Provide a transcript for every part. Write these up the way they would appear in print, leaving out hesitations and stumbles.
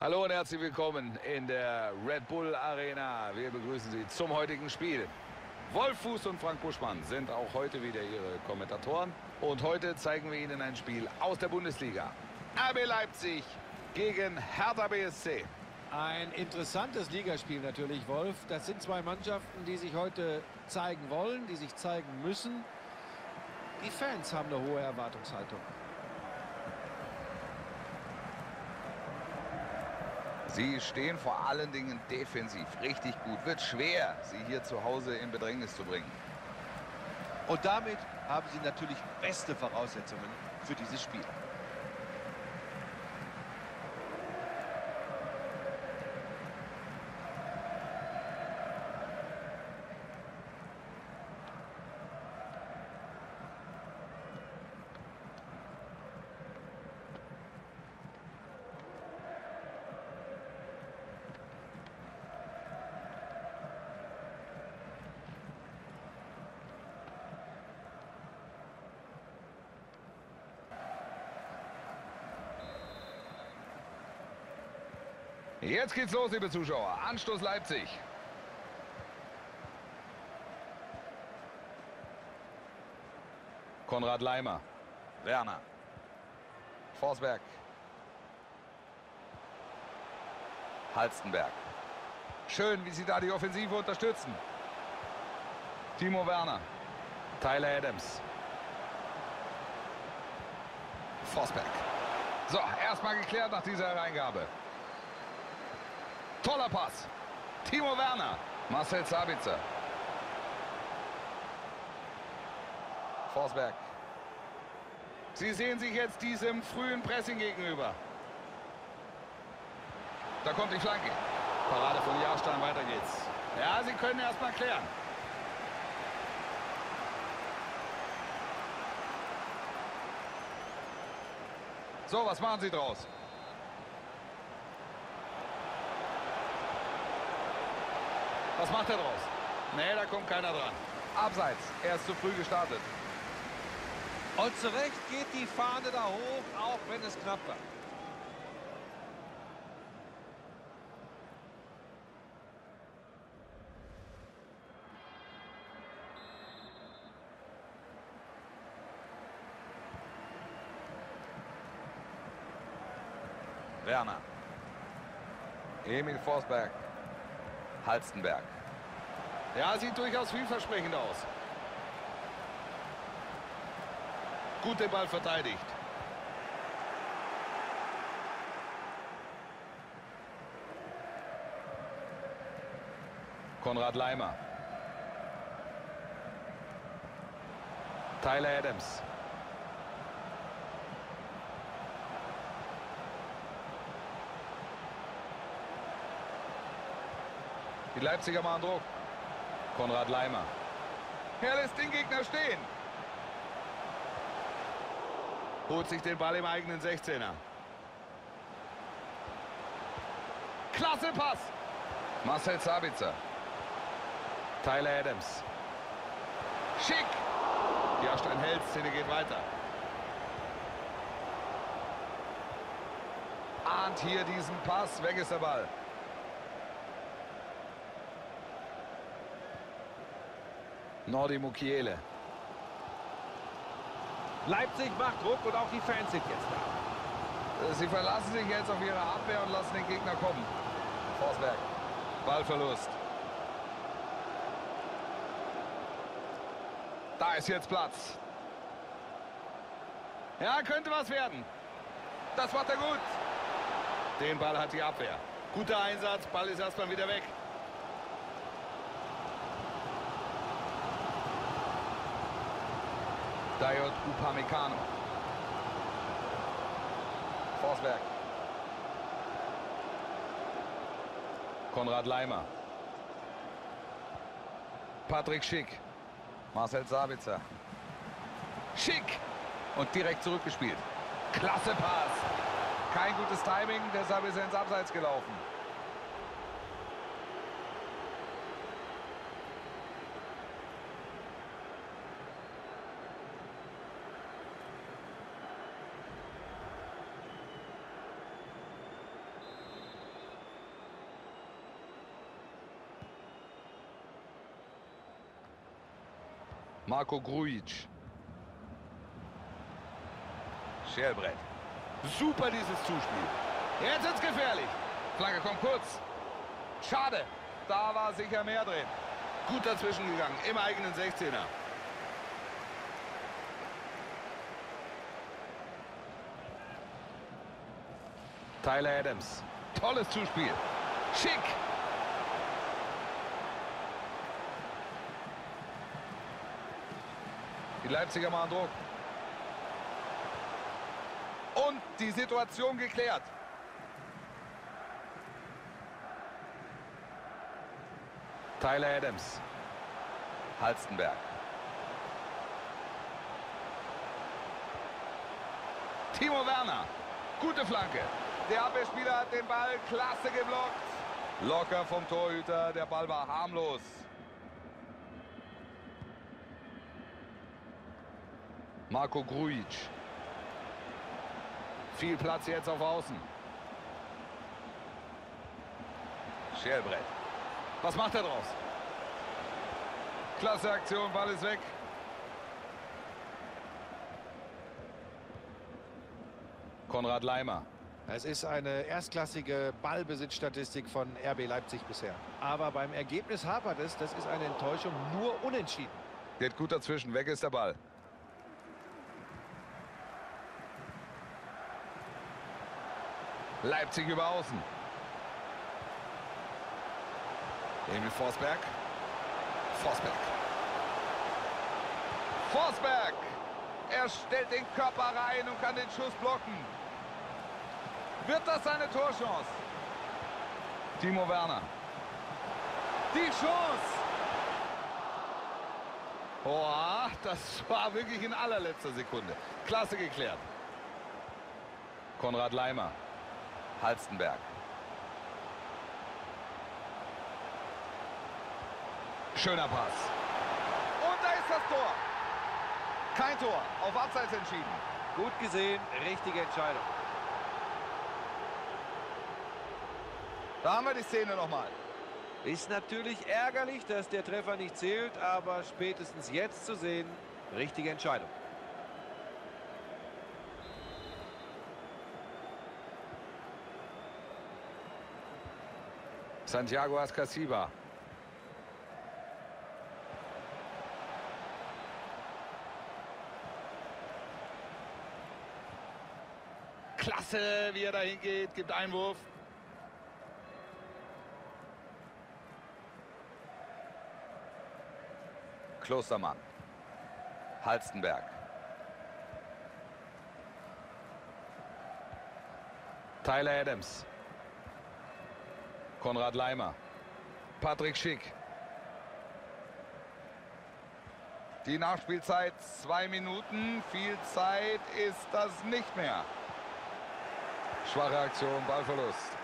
Hallo und herzlich willkommen in der Red Bull Arena. Wir begrüßen Sie zum heutigen Spiel. Wolf Fuß und Frank Buschmann sind auch heute wieder Ihre Kommentatoren. Und heute zeigen wir Ihnen ein Spiel aus der Bundesliga. RB Leipzig gegen Hertha BSC. Ein interessantes Ligaspiel natürlich, Wolf. Das sind zwei Mannschaften, die sich heute zeigen wollen, die sich zeigen müssen. Die Fans haben eine hohe Erwartungshaltung. Sie stehen vor allen Dingen defensiv richtig gut. Wird schwer, sie hier zu Hause in Bedrängnis zu bringen. Und damit haben sie natürlich beste Voraussetzungen für dieses Spiel. Jetzt geht's los, liebe Zuschauer. Anstoß Leipzig. Konrad Laimer. Werner. Forsberg. Halstenberg. Schön, wie sie da die Offensive unterstützen. Timo Werner. Tyler Adams. Forsberg. So, erstmal geklärt nach dieser Hereingabe. Toller Pass. Timo Werner. Marcel Sabitzer. Forsberg. Sie sehen sich jetzt diesem frühen Pressing gegenüber. Da kommt die Flanke. Parade von Jahrstein, weiter geht's. Ja, sie können erstmal klären. So, was machen sie draus? Was macht er draus? Nee, da kommt keiner dran. Abseits, er ist zu früh gestartet. Und zu Recht geht die Fahne da hoch, auch wenn es knapp war. Werner. Emil Forsberg. Halstenberg. Ja, sieht durchaus vielversprechend aus. Gut den Ball verteidigt. Konrad Laimer. Tyler Adams. Die Leipziger machen Druck. Konrad Laimer. Er lässt den Gegner stehen. Holt sich den Ball im eigenen 16er. Klasse Pass. Marcel Sabitzer. Tyler Adams. Schick. Jahrstein hält, Szene geht weiter. Ahnt hier diesen Pass. Weg ist der Ball. Nordi Mukiele. Leipzig macht Druck und auch die Fans sind jetzt da. Sie verlassen sich jetzt auf ihre Abwehr und lassen den Gegner kommen. Forsberg. Ballverlust. Da ist jetzt Platz. Ja, könnte was werden. Das macht er gut. Den Ball hat die Abwehr. Guter Einsatz, Ball ist erstmal wieder weg. Dayot Upamecano. Forsberg. Konrad Laimer. Patrick Schick. Marcel Sabitzer. Schick! Und direkt zurückgespielt. Klasse Pass! Kein gutes Timing, deshalb ist er ins Abseits gelaufen. Marco Grujic. Schellbrett. Super dieses Zuspiel. Jetzt wird's gefährlich. Flagge kommt kurz. Schade. Da war sicher mehr drin. Gut dazwischen gegangen. Im eigenen 16er. Tyler Adams. Tolles Zuspiel. Schick. Die Leipziger machen Druck. Und die Situation geklärt. Tyler Adams. Halstenberg. Timo Werner. Gute Flanke. Der Abwehrspieler hat den Ball klasse geblockt. Locker vom Torhüter. Der Ball war harmlos. Marco Grujic. Viel Platz jetzt auf Außen. Schellbrett. Was macht er draus? Klasse Aktion, Ball ist weg. Konrad Laimer. Es ist eine erstklassige Ballbesitzstatistik von RB Leipzig bisher. Aber beim Ergebnis hapert es, das ist eine Enttäuschung, nur unentschieden. Geht gut dazwischen, weg ist der Ball. Leipzig über Außen. Emil Forsberg. Forsberg! Er stellt den Körper rein und kann den Schuss blocken. Wird das seine Torchance? Timo Werner. Die Chance! Boah, das war wirklich in allerletzter Sekunde. Klasse geklärt. Konrad Laimer. Halstenberg. Schöner Pass. Und da ist das Tor. Kein Tor, auf Abseits entschieden. Gut gesehen, richtige Entscheidung. Da haben wir die Szene nochmal. Ist natürlich ärgerlich, dass der Treffer nicht zählt, aber spätestens jetzt zu sehen, richtige Entscheidung. Santiago Ascasiba. Klasse, wie er dahin geht, gibt Einwurf. Klostermann. Halstenberg. Tyler Adams. Konrad Laimer. Patrick Schick. Die Nachspielzeit 2 Minuten. Viel Zeit ist das nicht mehr. Schwache Aktion, Ballverlust.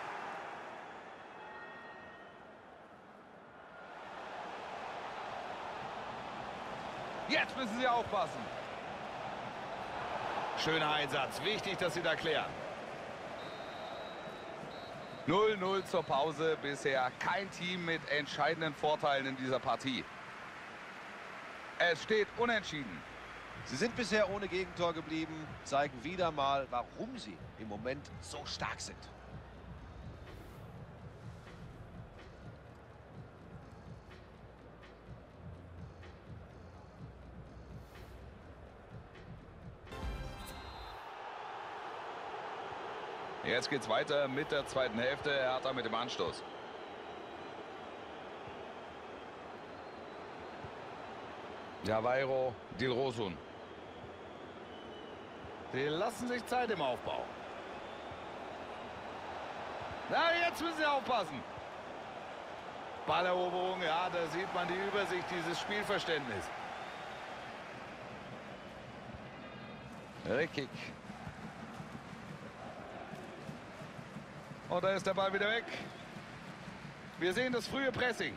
Jetzt müssen sie aufpassen. Schöner Einsatz. Wichtig, dass sie da klären. 0-0 zur Pause. Bisher kein Team mit entscheidenden Vorteilen in dieser Partie. Es steht unentschieden. Sie sind bisher ohne Gegentor geblieben, zeigen wieder mal, warum sie im Moment so stark sind. Jetzt geht's weiter mit der zweiten Hälfte. Hertha mit dem Anstoß. Javairo Dilrosun. Die lassen sich Zeit im Aufbau. Na, jetzt müssen sie aufpassen. Balleroberung, ja, da sieht man die Übersicht, dieses Spielverständnis. Rekic. Und da ist der Ball wieder weg. Wir sehen das frühe Pressing.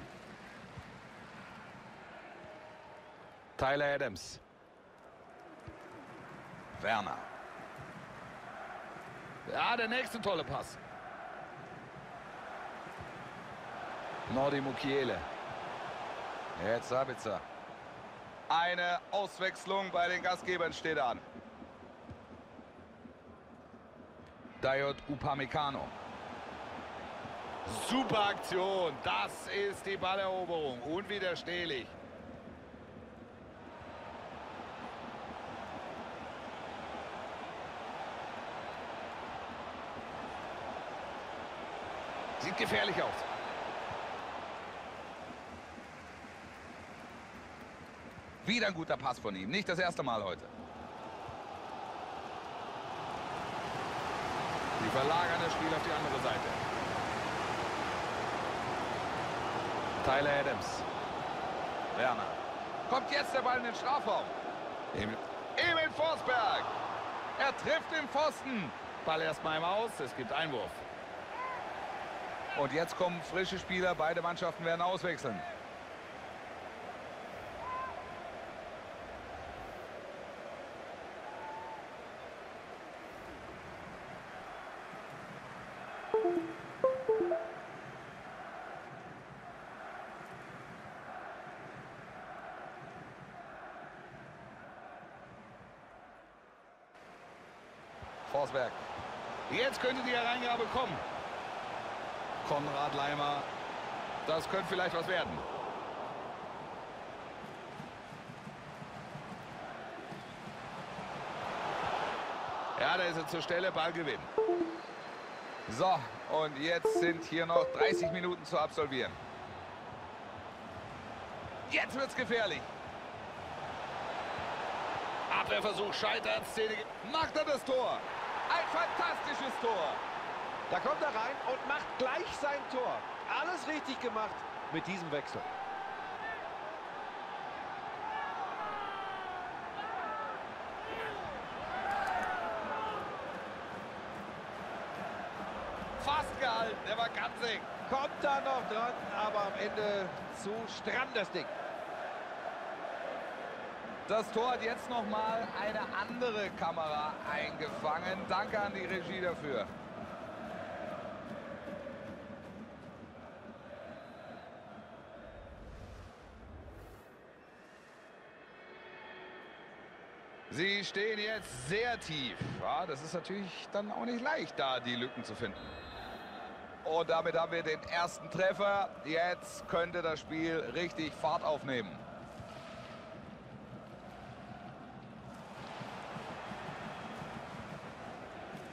Tyler Adams. Werner. Ja, der nächste tolle Pass. Nordi Mukiele. Jetzt Sabitzer. Eine Auswechslung bei den Gastgebern steht an. Dayot Upamecano. Super Aktion. Das ist die Balleroberung. Unwiderstehlich. Sieht gefährlich aus. Wieder ein guter Pass von ihm. Nicht das erste Mal heute. Die verlagern das Spiel auf die andere Seite. Tyler Adams. Werner. Kommt jetzt der Ball in den Strafraum. Emil Forsberg. Er trifft den Pfosten. Ball erstmal im Aus. Es gibt Einwurf. Und jetzt kommen frische Spieler. Beide Mannschaften werden auswechseln. Forsberg. Jetzt könnte die Hereingabe kommen. Konrad Laimer, das könnte vielleicht was werden. Ja, da ist er zur Stelle, Ballgewinn. So, und jetzt sind hier noch 30 Minuten zu absolvieren. Jetzt wird's gefährlich. Abwehrversuch scheitert, Szene. Macht er das Tor? Ein fantastisches Tor. Da kommt er rein und macht gleich sein Tor. Alles richtig gemacht mit diesem Wechsel. Fast gehalten, der war ganz eng. Kommt da noch dran, aber am Ende zu stramm das Ding. Das Tor hat jetzt nochmal eine andere Kamera eingefangen. Danke an die Regie dafür. Sie stehen jetzt sehr tief. Ja, das ist natürlich dann auch nicht leicht, da die Lücken zu finden. Und damit haben wir den ersten Treffer. Jetzt könnte das Spiel richtig Fahrt aufnehmen.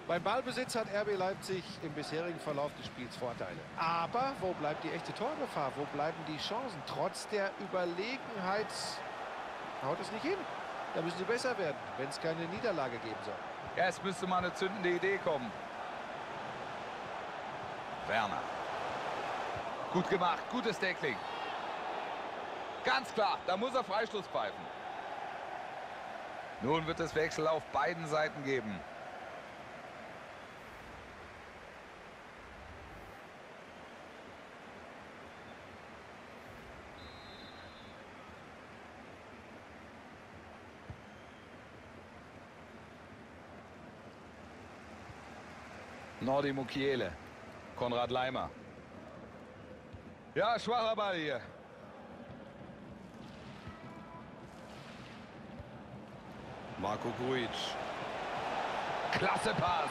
Beim Ballbesitz hat RB Leipzig im bisherigen Verlauf des Spiels Vorteile. Aber wo bleibt die echte Torgefahr? Wo bleiben die Chancen? Trotz der Überlegenheit haut es nicht hin. Da müssen sie besser werden, wenn es keine Niederlage geben soll. Ja, es müsste mal eine zündende Idee kommen. Werner. Gut gemacht, gutes Tackling. Ganz klar, da muss er Freistoß pfeifen. Nun wird es Wechsel auf beiden Seiten geben. Nordi Mukiele, Konrad Laimer. Ja, schwacher Ball hier. Marco Grujic. Klasse Pass.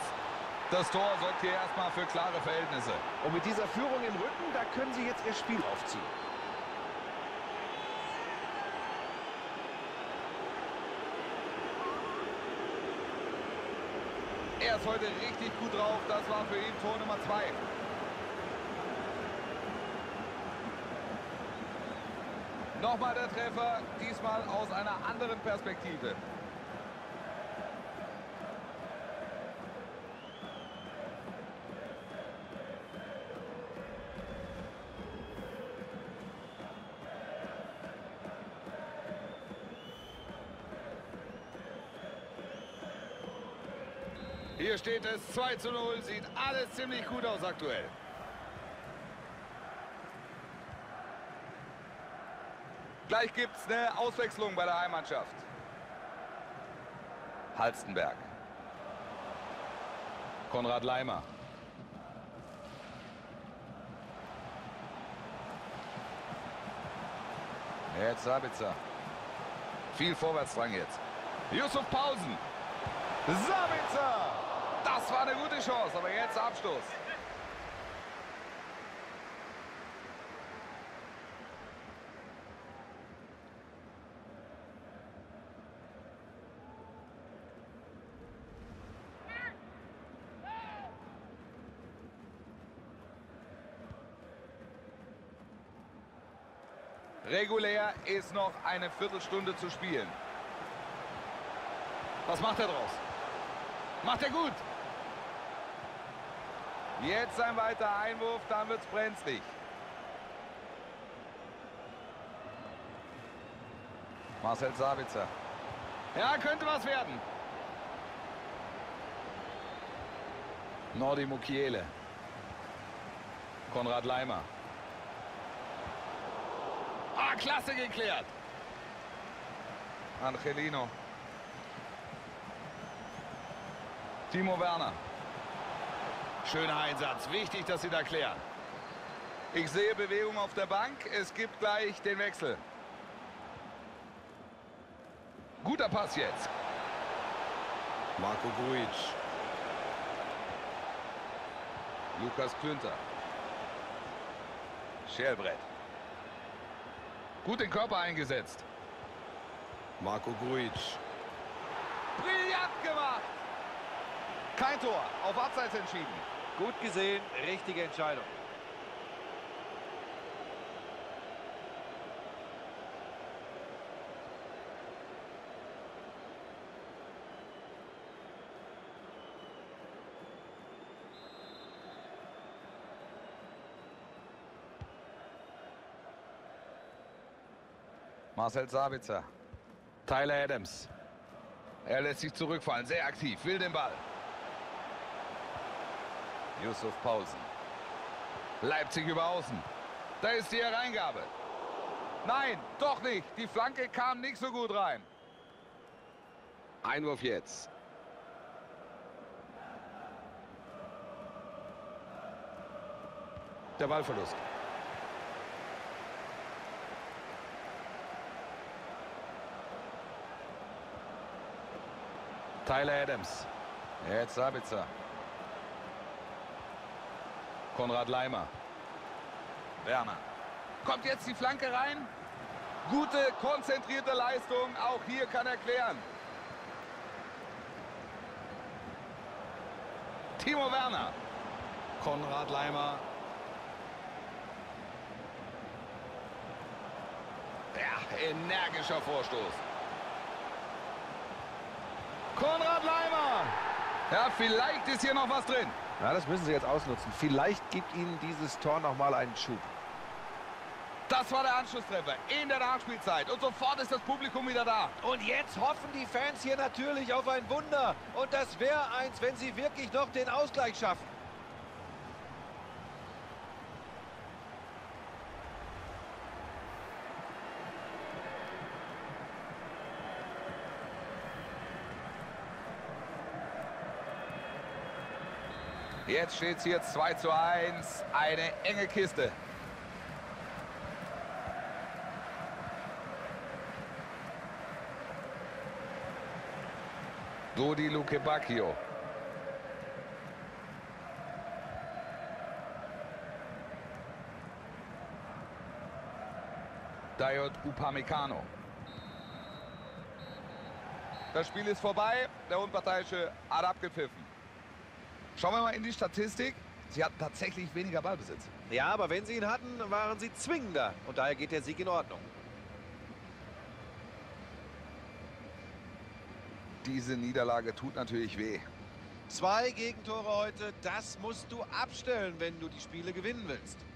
Das Tor sorgt hier erstmal für klare Verhältnisse. Und mit dieser Führung im Rücken, da können sie jetzt ihr Spiel aufziehen. Er ist heute richtig gut drauf. Das war für ihn Tor Nummer 2. Nochmal der Treffer, diesmal aus einer anderen Perspektive. Hier steht es 2:0, sieht alles ziemlich gut aus aktuell. Gleich gibt es eine Auswechslung bei der Heimmannschaft. Halstenberg. Konrad Laimer. Jetzt Sabitzer. Viel Vorwärtsdrang jetzt. Yussuf Poulsen. Sabitzer. Das war eine gute Chance, aber jetzt Abstoß. Regulär ist noch eine Viertelstunde zu spielen. Was macht er draus? Macht er gut. Jetzt ein weiterer Einwurf, dann wird's brenzlig. Marcel Sabitzer. Ja, könnte was werden. Nordi Mukiele. Konrad Laimer. Ah, klasse geklärt. Angelino. Timo Werner. Schöner Einsatz. Wichtig, dass sie da klären. Ich sehe Bewegung auf der Bank. Es gibt gleich den Wechsel. Guter Pass jetzt. Marco Grujic. Lukas Künter. Schellbrett. Gut den Körper eingesetzt. Marco Grujic. Brillant gemacht. Kein Tor. Auf Abseits entschieden. Gut gesehen. Richtige Entscheidung. Marcel Sabitzer, Tyler Adams, er lässt sich zurückfallen, sehr aktiv, will den Ball. Yussuf Poulsen, Leipzig über außen, da ist die Hereingabe. Nein, doch nicht, die Flanke kam nicht so gut rein. Einwurf jetzt. Der Ballverlust. Tyler Adams. Jetzt Sabitzer. Konrad Laimer. Werner. Kommt jetzt die Flanke rein. Gute, konzentrierte Leistung. Auch hier kann er klären. Timo Werner. Konrad Laimer. Ja, energischer Vorstoß. Konrad Laimer. Ja, vielleicht ist hier noch was drin. Na, das müssen sie jetzt ausnutzen. Vielleicht gibt ihnen dieses Tor nochmal einen Schub. Das war der Anschlusstreffer in der Nachspielzeit. Und sofort ist das Publikum wieder da. Und jetzt hoffen die Fans hier natürlich auf ein Wunder. Und das wäre eins, wenn sie wirklich noch den Ausgleich schaffen. Jetzt steht es hier 2:1. Eine enge Kiste. Dodi Lukebakio. Dayot Upamecano. Das Spiel ist vorbei. Der Unparteiische hat abgepfiffen. Schauen wir mal in die Statistik. Sie hatten tatsächlich weniger Ballbesitz. Ja, aber wenn sie ihn hatten, waren sie zwingender. Und daher geht der Sieg in Ordnung. Diese Niederlage tut natürlich weh. 2 Gegentore heute, das musst du abstellen, wenn du die Spiele gewinnen willst.